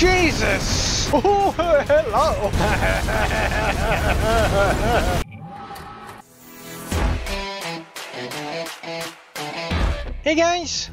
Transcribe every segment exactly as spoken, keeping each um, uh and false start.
Jesus! Oh, hello! Hey guys!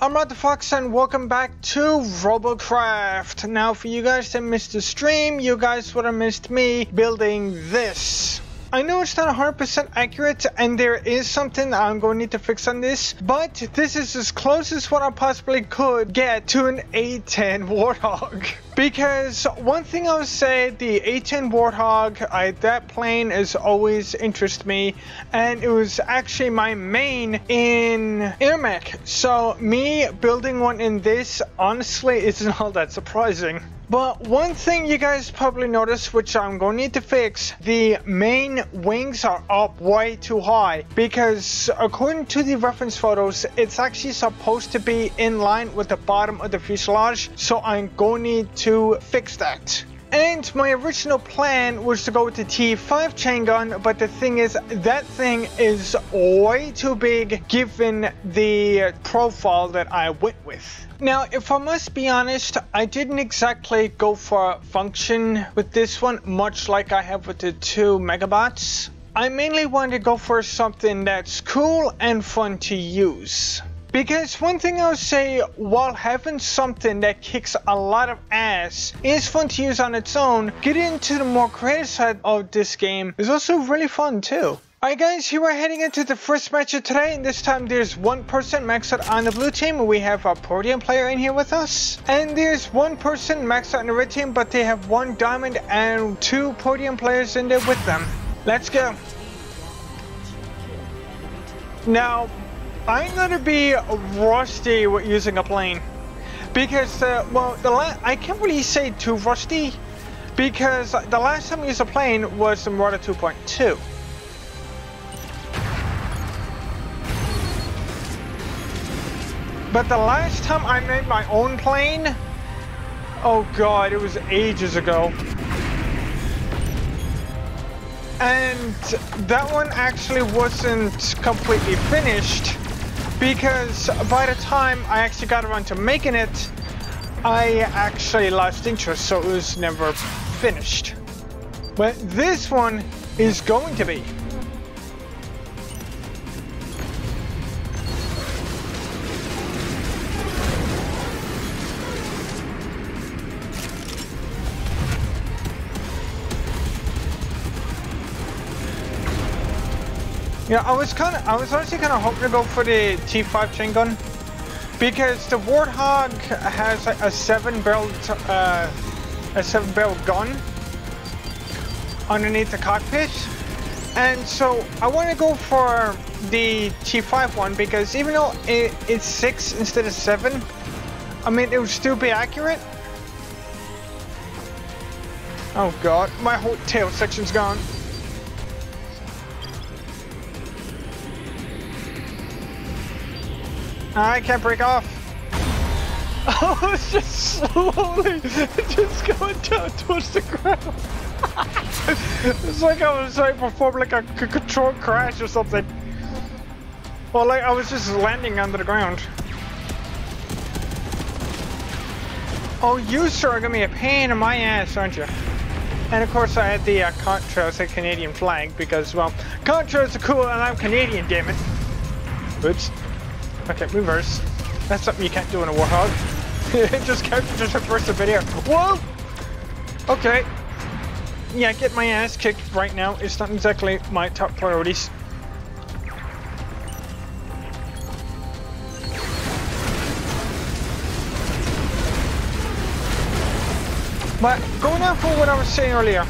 I'm Marauder Fox and welcome back to Robocraft. Now for you guys that missed the stream, you guys would have missed me building this. I know it's not one hundred percent accurate and there is something I'm going to need to fix on this, but this is as close as what I possibly could get to an A ten Warthog. Because one thing I'll say, the A ten Warthog, I, that plane has always interested me, and it was actually my main in AirMech. So me building one in this honestly isn't all that surprising. But one thing you guys probably noticed, which I'm going to need to fix, the main wings are up way too high, because according to the reference photos, it's actually supposed to be in line with the bottom of the fuselage, so I'm going to need to fix that. And my original plan was to go with the T five chain gun, but the thing is, that thing is way too big given the profile that I went with. Now, if I must be honest, I didn't exactly go for function with this one, much like I have with the two megabots. I mainly wanted to go for something that's cool and fun to use. Because one thing I'll say, while having something that kicks a lot of ass is fun to use on its own, getting into the more creative side of this game is also really fun too. Alright guys, here we're heading into the first match of today, and this time there's one person maxed out on the blue team. We have a Protean player in here with us. And there's one person maxed out on the red team, but they have one diamond and two Protean players in there with them. Let's go. Now, I'm gonna be rusty with using a plane, because uh, well, the la I can't really say too rusty, because the last time I used a plane was the Marauder two point two. But the last time I made my own plane, oh god, it was ages ago. And that one actually wasn't completely finished, because by the time I actually got around to making it, I actually lost interest, so it was never finished. But this one is going to be. Yeah, I was kind of, I was honestly kind of hoping to go for the T five chain gun, because the Warthog has like a seven-barreled, uh, a seven-barreled gun underneath the cockpit, and so I want to go for the T five one, because even though it, it's six instead of seven, I mean it would still be accurate. Oh god, my whole tail section's gone. I can't break off. Oh, it's just slowly just going down towards the ground. It's like I was like performing like a c control crash or something. Or like I was just landing under the ground. Oh, you sir are gonna be a pain in my ass, aren't you? And of course I had the uh, Contra's a Canadian flag, because well, Contra's are cool and I'm Canadian, damn it. Oops. Okay, reverse. That's something you can't do in a Warthog. It just can't just reverse the video. Whoa! Okay. Yeah, get my ass kicked right now. It's not exactly my top priorities. But going off of what I was saying earlier,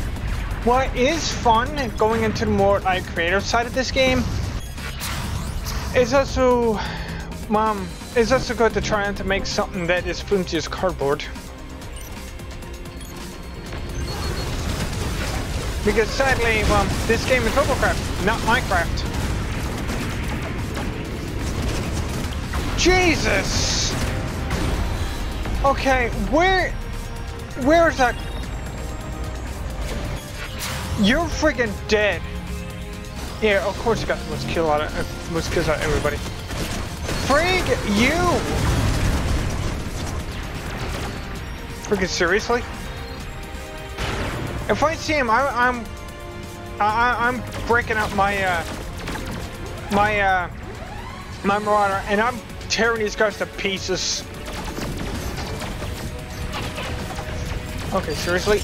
what is fun going into the more like creative side of this game is also Mom, it's also good to try to make something that is flimsy as cardboard. Because sadly, well, this game is Robocraft, not Minecraft. Jesus! Okay, where... Where is that... You're freaking dead. Yeah, of course you got the most kill out of, most kills out of everybody. Frig you! Freaking seriously? If I see him, I, I'm, I, I'm breaking up my, uh, my, uh, my Marauder, and I'm tearing these guys to pieces. Okay, seriously?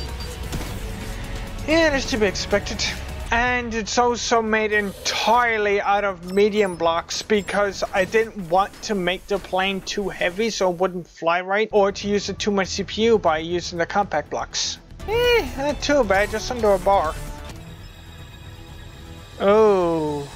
Yeah, it is to be expected. And it's also made entirely out of medium blocks because I didn't want to make the plane too heavy so it wouldn't fly right, or to use it too much C P U by using the compact blocks. Eh, not too bad, just under a bar. Oh.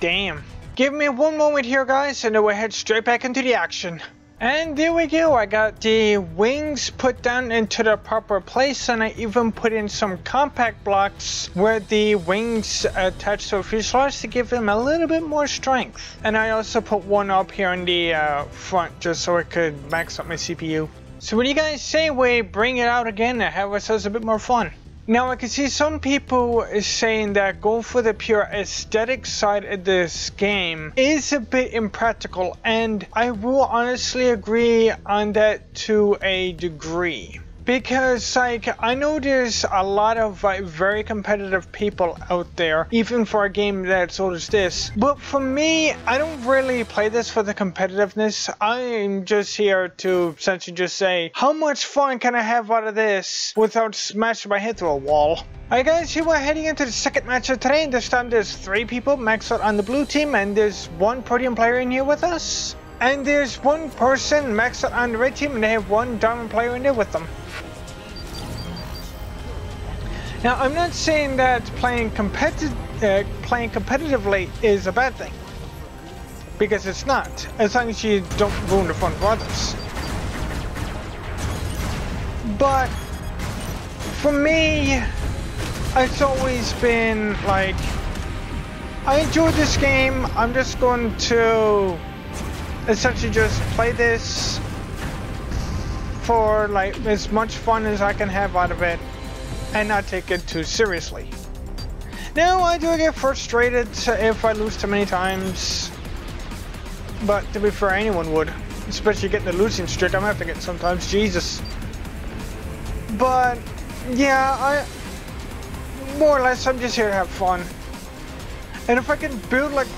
Damn. Give me one moment here, guys, and then we'll head straight back into the action. And there we go, I got the wings put down into the proper place, and I even put in some compact blocks where the wings attach to the fuselage to give them a little bit more strength. And I also put one up here on the uh, front just so it could max up my C P U. So what do you guys say we bring it out again and have ourselves a bit more fun? Now I can see some people saying that going for the pure aesthetic side of this game is a bit impractical, and I will honestly agree on that to a degree. Because, like, I know there's a lot of uh, very competitive people out there, even for a game that's old as this. But for me, I don't really play this for the competitiveness. I'm just here to essentially just say, how much fun can I have out of this without smashing my head through a wall? Alright guys, here we're heading into the second match of today, and this time there's three people maxed out on the blue team, and there's one Protean player in here with us. And there's one person maxed out on the red team, and they have one diamond player in there with them. Now, I'm not saying that playing, competi uh, playing competitively is a bad thing, because it's not, as long as you don't ruin the fun for others. But for me, it's always been like, I enjoy this game, I'm just going to essentially just play this for like as much fun as I can have out of it, and not take it too seriously. Now I do get frustrated if I lose too many times, but to be fair, anyone would, especially getting the losing streak I'm having it sometimes, Jesus. But yeah, I more or less I'm just here to have fun, and if I can build like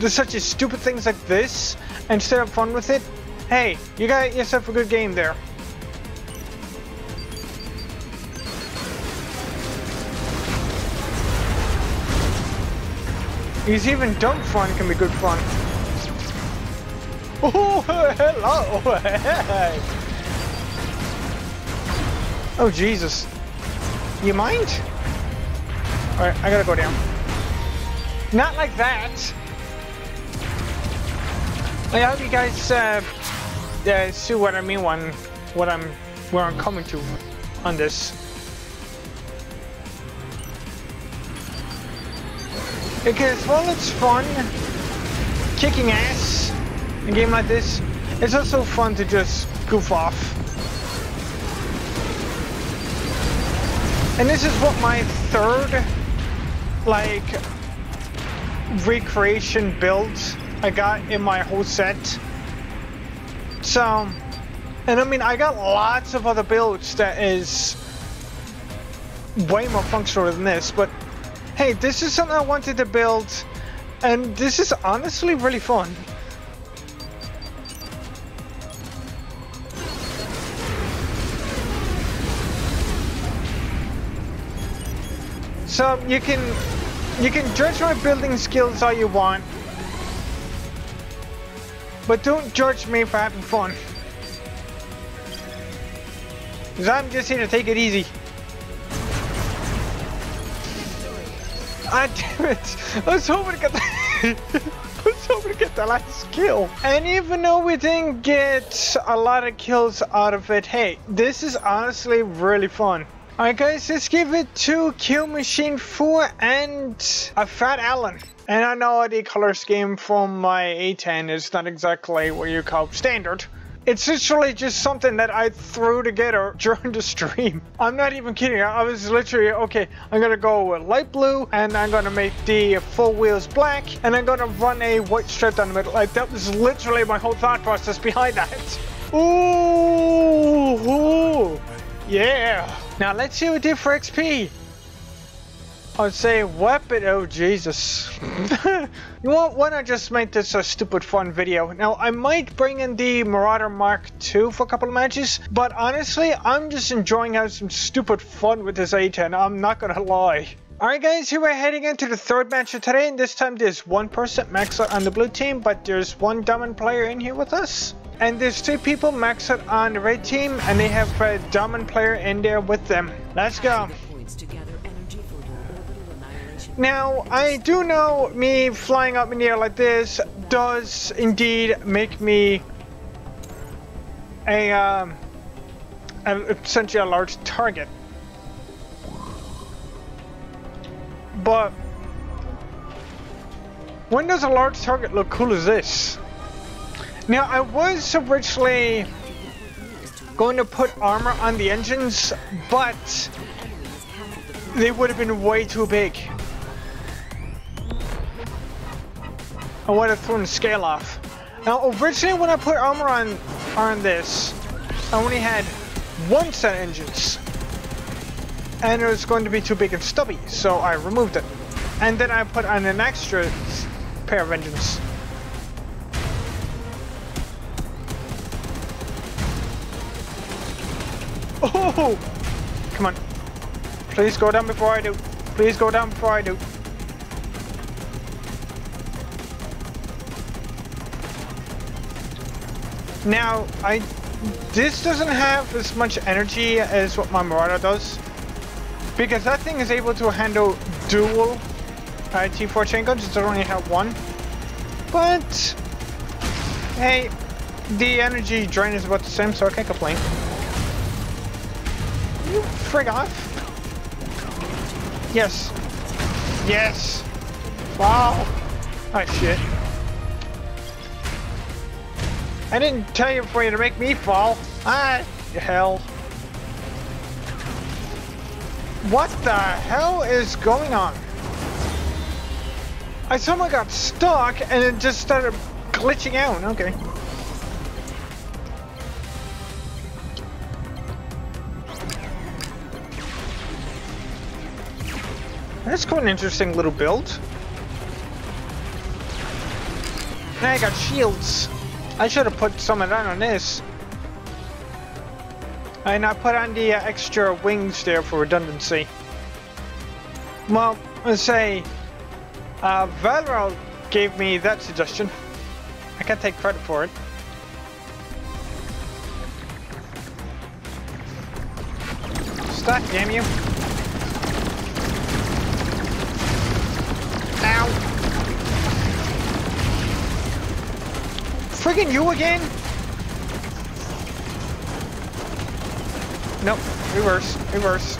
such as stupid things like this and still have fun with it, hey, you got yourself a good game there. Because even dumb fun can be good fun. Oh, hello! Hey. Oh, Jesus. You mind? Alright, I gotta go down. Not like that! I hope you guys uh, uh, see what I mean when, what I'm, where I'm coming to on this. Because while it's fun kicking ass in a game like this, it's also fun to just goof off. And this is what my third, like, recreation build I got in my whole set. So, and I mean, I got lots of other builds that is way more functional than this, but hey, this is something I wanted to build, and this is honestly really fun. So you can you can judge my building skills all you want, but don't judge me for having fun, because I'm just here to take it easy. Ah, damn it! I was hoping to get the I was hoping to get the last kill. And even though we didn't get a lot of kills out of it, hey, this is honestly really fun. Alright guys, let's give it to Kill Machine four and a Fat Allen. And I know the color scheme from my A ten is not exactly what you call standard. It's literally just something that I threw together during the stream. I'm not even kidding. I was literally, okay, I'm gonna go with light blue, and I'm gonna make the full wheels black, and I'm gonna run a white strip down the middle. Like, that was literally my whole thought process behind that. Ooh! Woohoo! Yeah! Now let's see what we did for X P! I'd say weapon. Oh Jesus! You won't want to just make this a stupid fun video. Now I might bring in the Marauder Mark two for a couple of matches, but honestly, I'm just enjoying having some stupid fun with this A ten. I'm not gonna lie. Alright guys, here we're heading into the third match of today, and this time there's one person max out on the blue team, but there's one dominant player in here with us. And there's two people max out on the red team, and they have a dominant player in there with them. Let's go. Now, I do know me flying up in the air like this does indeed make me a, um, a essentially a large target. But when does a large target look cool as this? Now, I was originally going to put armor on the engines, but they would have been way too big. I would have thrown the scale off. Now, originally when I put armor on, on this, I only had one set of engines. And it was going to be too big and stubby, so I removed it. And then I put on an extra pair of engines. Oh! Come on. Please go down before I do. Please go down before I do. Now, I this doesn't have as much energy as what my Marauder does, because that thing is able to handle dual uh, T four chain guns. It doesn't only have one, but hey, the energy drain is about the same, so I can't complain. You frig off! Yes, yes! Wow! Ah, shit! I didn't tell you for you to make me fall. Ah, hell. What the hell is going on? I somehow got stuck and it just started glitching out. Okay. That's quite an interesting little build. Now I got shields. I should have put some of that on this. And I put on the uh, extra wings there for redundancy. Well, let's say, uh, Valor gave me that suggestion. I can't take credit for it. Stop, damn you. Ow. Friggin' you again? Nope. Reverse. Reverse.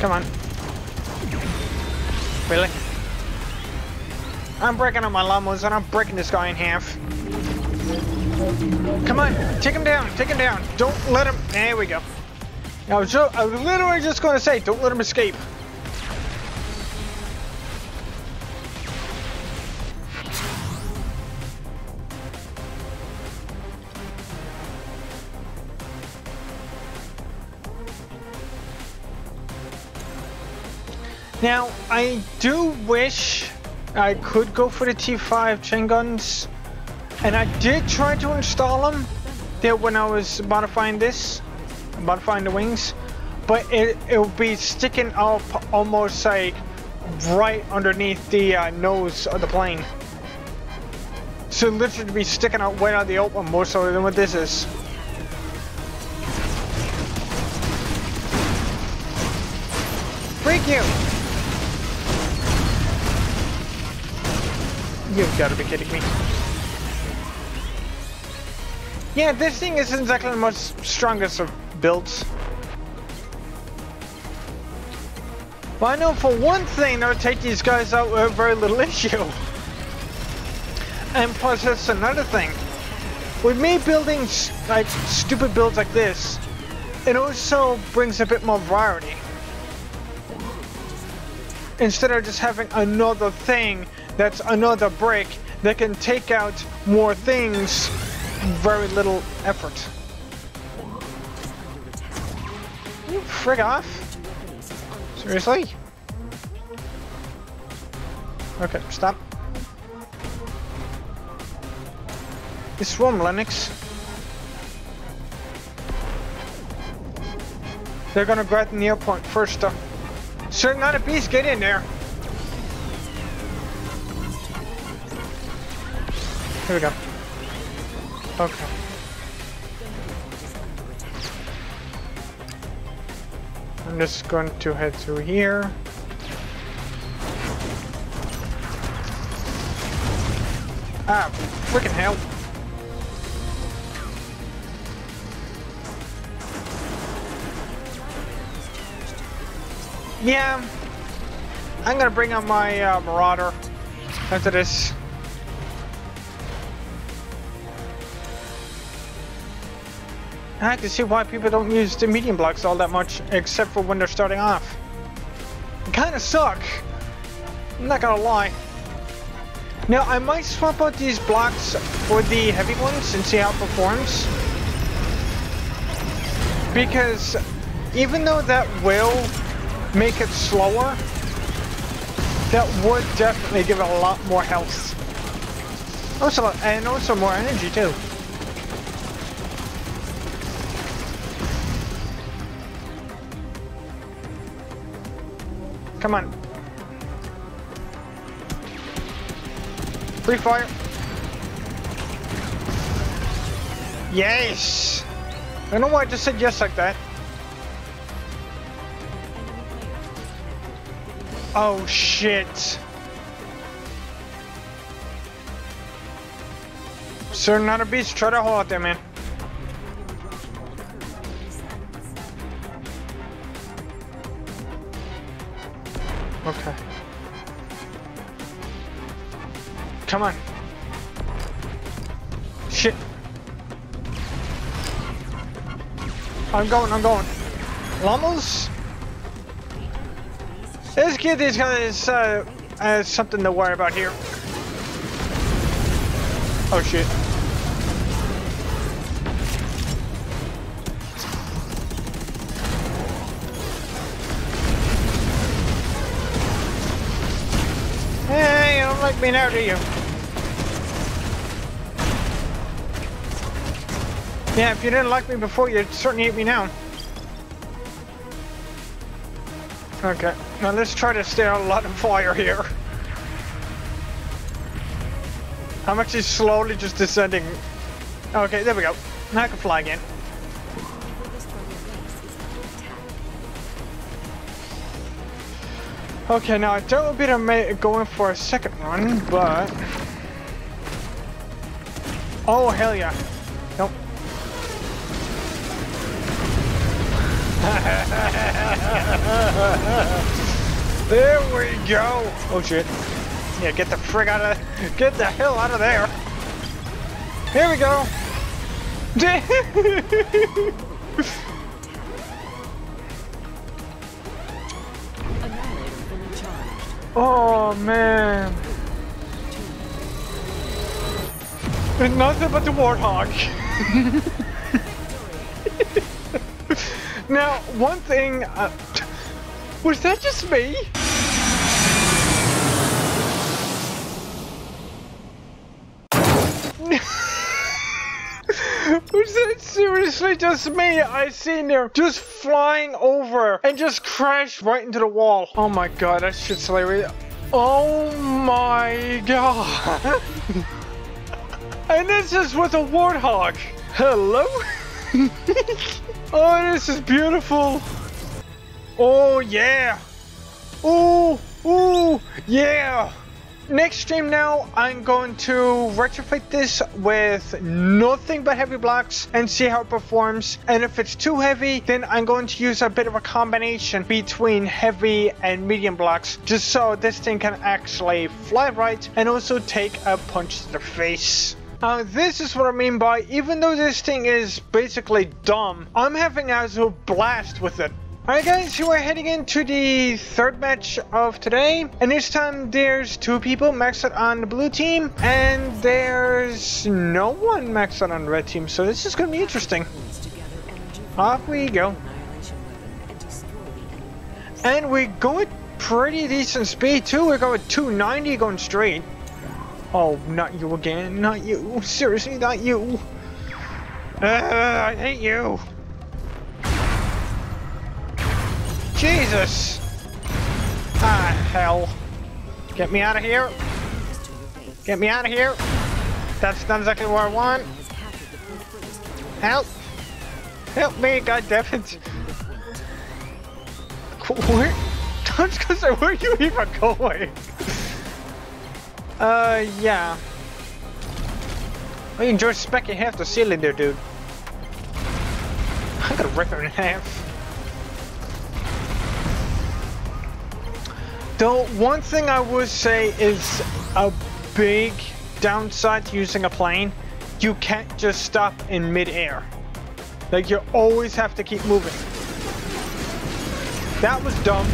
Come on. Really? I'm breaking on my llamas and I'm breaking this guy in half. Come on. Take him down. Take him down. Don't let him. There we go. I was, just, I was literally just going to say, don't let him escape. Now, I do wish I could go for the T five chain guns. And I did try to install them there when I was modifying this. modifying the wings, but it it'll be sticking up almost like right underneath the uh, nose of the plane, so literally be sticking out way out of the open more so than what this is. Freak you! You've got to be kidding me. Yeah, this thing isn't exactly the most strongest of builds. Well, I know for one thing that would take these guys out with very little issue. And plus that's another thing. With me building like stupid builds like this, it also brings a bit more variety. Instead of just having another thing That's another brick that can take out more things, very little effort. Can you frig off? Seriously? Okay, stop. It's swarm, Lennox. They're gonna grab the airport first, though. Sir, not a beast, get in there! Here we go. Okay. I'm just going to head through here. Ah, freaking hell. Yeah, I'm gonna bring up my uh, Marauder after this. I have to see why people don't use the medium blocks all that much, except for when they're starting off. They kinda suck. I'm not gonna lie. Now, I might swap out these blocks for the heavy ones and see how it performs. Because even though that will make it slower, that would definitely give it a lot more health. Also, and also more energy too. Come on. Free fire. Yes! I don't know why I just said yes like that. Oh shit. Sir, not a beast, try to hold out there, man. Okay. Come on. Shit. I'm going, I'm going. Lummels? Let's give these guys uh, uh, something to worry about here. Oh shit. Hey, you don't like me now, do you? Yeah, if you didn't like me before, you'd certainly hate me now. Okay, now let's try to stay on a lot of fire here. I'm actually slowly just descending. Okay, there we go. Now I can fly again. Okay, now I don't be the going for a second run, but... Oh, hell yeah. Nope. There we go. Oh shit. Yeah, get the frig out of get the hell out of there. Here we go. Oh man. It's nothing but the Warthog. Now, one thing, uh, was that just me? Was that seriously just me? I seen there just flying over and just crashed right into the wall. Oh my god, that shit's hilarious. Oh my god. And this is with a Warthog. Hello? Oh, this is beautiful. Oh, yeah. Ooh, ooh, yeah. Next stream now, I'm going to retrofit this with nothing but heavy blocks and see how it performs. And if it's too heavy, then I'm going to use a bit of a combination between heavy and medium blocks, just so this thing can actually fly right and also take a punch to the face. Uh, this is what I mean by, even though this thing is basically dumb, I'm having a blast with it. Alright guys, so we're heading into the third match of today, and this time there's two people maxed out on the blue team, and there's no one maxed out on the red team, so this is going to be interesting. Off we go. And we go at pretty decent speed too, we're going two ninety going straight. Oh, not you again, not you, seriously, not you. Uh, I hate you. Jesus! Ah, hell. Get me out of here. Get me out of here. That's not exactly what I want. Help. Help me, goddammit. Where? That's because where are you even going? uh, yeah. I enjoy specking half the ceiling there, dude. I'm gonna rip her in half. So one thing I would say is a big downside to using a plane, you can't just stop in mid-air. Like, you always have to keep moving. That was dumb.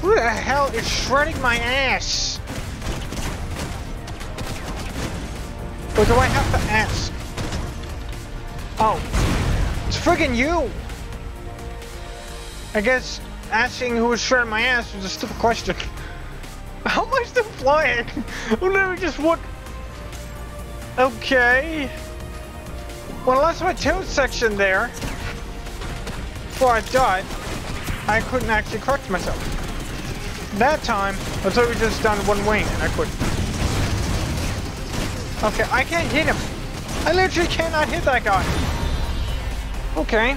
Who the hell is shredding my ass? Or do I have to ask? Oh, it's friggin' you! I guess asking who was shredding my ass was a stupid question. How am I still flying? I'm never just what? Okay. Well, I lost my tail section there. Before I died, I couldn't actually correct myself. That time, I thought we just done one wing, and I couldn't. Okay, I can't hit him. I literally cannot hit that guy. Okay.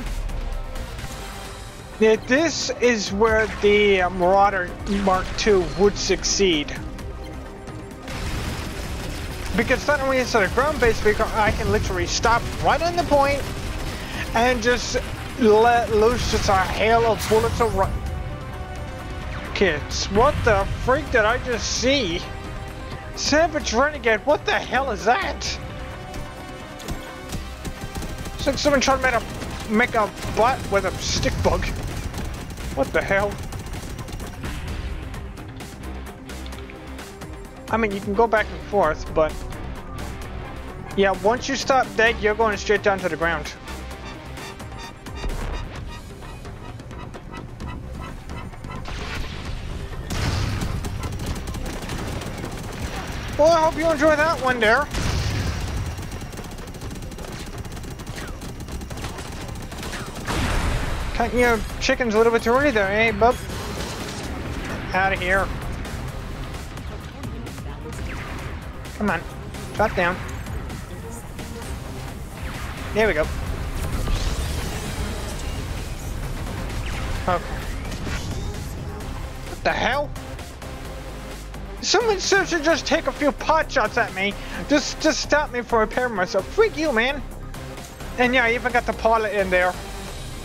Yeah, this is where the uh, Marauder Mark two would succeed. Because not only is it a ground based vehicle, I can literally stop right on the point and just let loose just a hail of bullets around. Kids, what the freak did I just see? Savage Renegade, what the hell is that? It's like someone tried to make a, make a butt with a stick bug. What the hell? I mean, you can go back and forth, but... yeah, once you stop dead, you're going straight down to the ground. Well, I hope you enjoy that one there. Cutting your chickens a little bit too early there, eh, bub? Out of here. Come on. Drop down. There we go. Okay. What the hell? Someone should just take a few pot shots at me. Just, just stop me for repairing myself. Freak you, man. And yeah, I even got the pilot in there.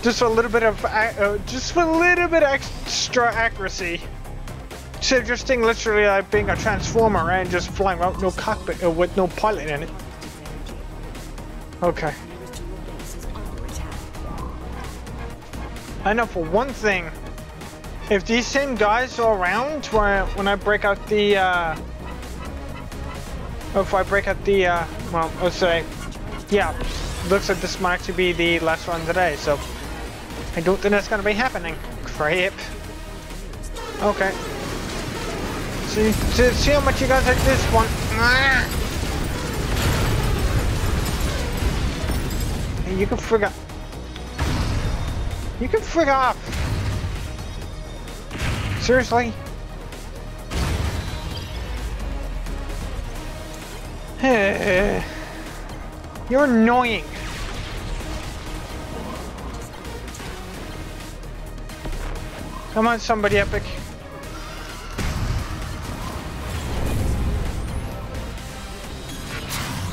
Just a little bit of, uh, just a little bit extra accuracy. So just think literally like being a transformer and just flying out no cockpit uh, with no pilot in it. Okay. I know for one thing, if these same guys are around when I, when I break out the, uh, if I break out the, uh, well, let's say, yeah, looks like this might actually be the last one today, so. I don't think that's gonna be happening. Crap. Okay. See, see, see how much you guys like this one. And you can frig up. You can frig up. Seriously? You're annoying. Come on, somebody epic.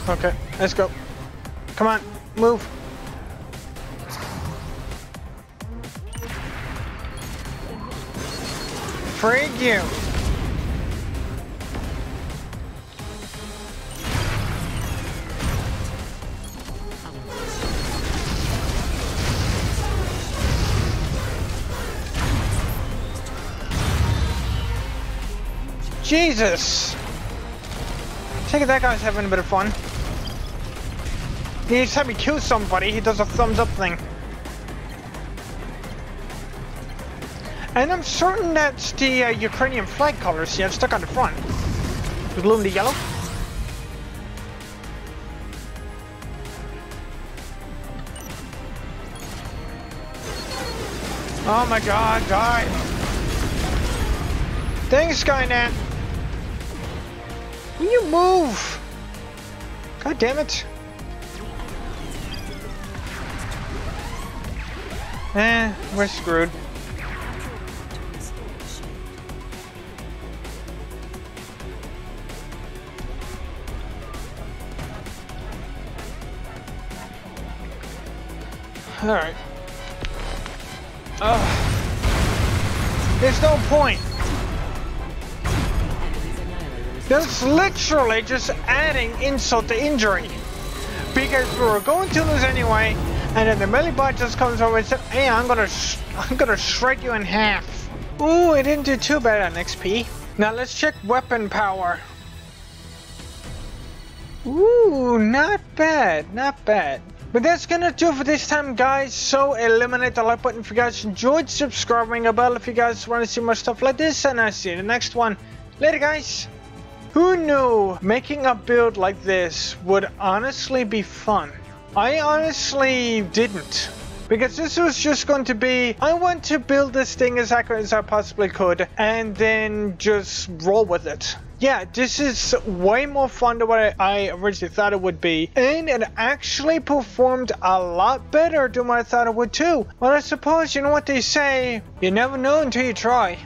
Okay, let's go. Come on, move. Frig you. Jesus! I think that guy's having a bit of fun. Each time he kills somebody, he does a thumbs up thing. And I'm certain that's the uh, Ukrainian flag colors. See, I'm stuck on the front. Blue and the yellow. Oh my god, die! Thanks, Skynet! Will you move? God damn it. Eh, we're screwed. Alright. Ugh. There's no point. That's literally just adding insult to injury. Because we were going to lose anyway, and then the melee bot just comes over and says, hey, I'm gonna sh I'm gonna shred you in half. Ooh, it didn't do too bad on X P. Now let's check weapon power. Ooh, not bad, not bad. But that's gonna do it for this time, guys. So eliminate the like button if you guys enjoyed, subscribe, ring a bell if you guys want to see more stuff like this, and I'll see you in the next one. Later, guys. Who knew making a build like this would honestly be fun? I honestly didn't, because this was just going to be, I want to build this thing as accurate as I possibly could and then just roll with it. Yeah, this is way more fun than what I originally thought it would be, and it actually performed a lot better than what I thought it would too. Well, I suppose, you know what they say, you never know until you try.